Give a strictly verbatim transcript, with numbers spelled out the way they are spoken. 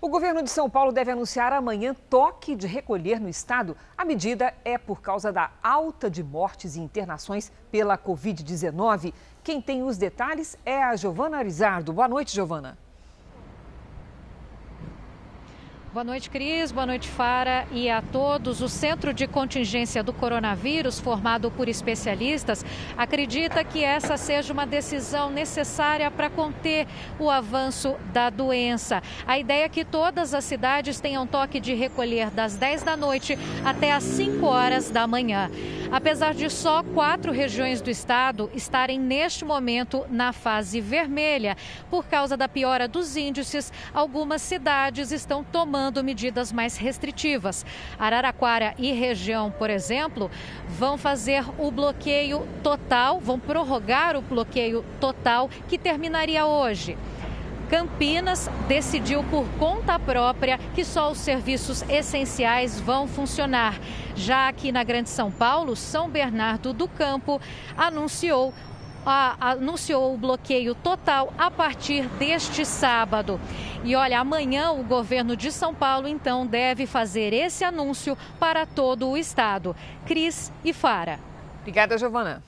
O governo de São Paulo deve anunciar amanhã toque de recolher no estado. A medida é por causa da alta de mortes e internações pela covid dezenove. Quem tem os detalhes é a Giovana Arisardo. Boa noite, Giovana. Boa noite, Cris. Boa noite, Fara, e a todos. O Centro de Contingência do Coronavírus, formado por especialistas, acredita que essa seja uma decisão necessária para conter o avanço da doença. A ideia é que todas as cidades tenham toque de recolher das dez da noite até as cinco horas da manhã. Apesar de só quatro regiões do estado estarem neste momento na fase vermelha, por causa da piora dos índices, algumas cidades estão tomando medidas mais restritivas. Araraquara e região, por exemplo, vão fazer o bloqueio total, vão prorrogar o bloqueio total que terminaria hoje. Campinas decidiu por conta própria que só os serviços essenciais vão funcionar. Já aqui na Grande São Paulo, São Bernardo do Campo anunciou anunciou o bloqueio total a partir deste sábado. E olha, amanhã o governo de São Paulo, então, deve fazer esse anúncio para todo o estado. Cris e Fara. Obrigada, Giovana.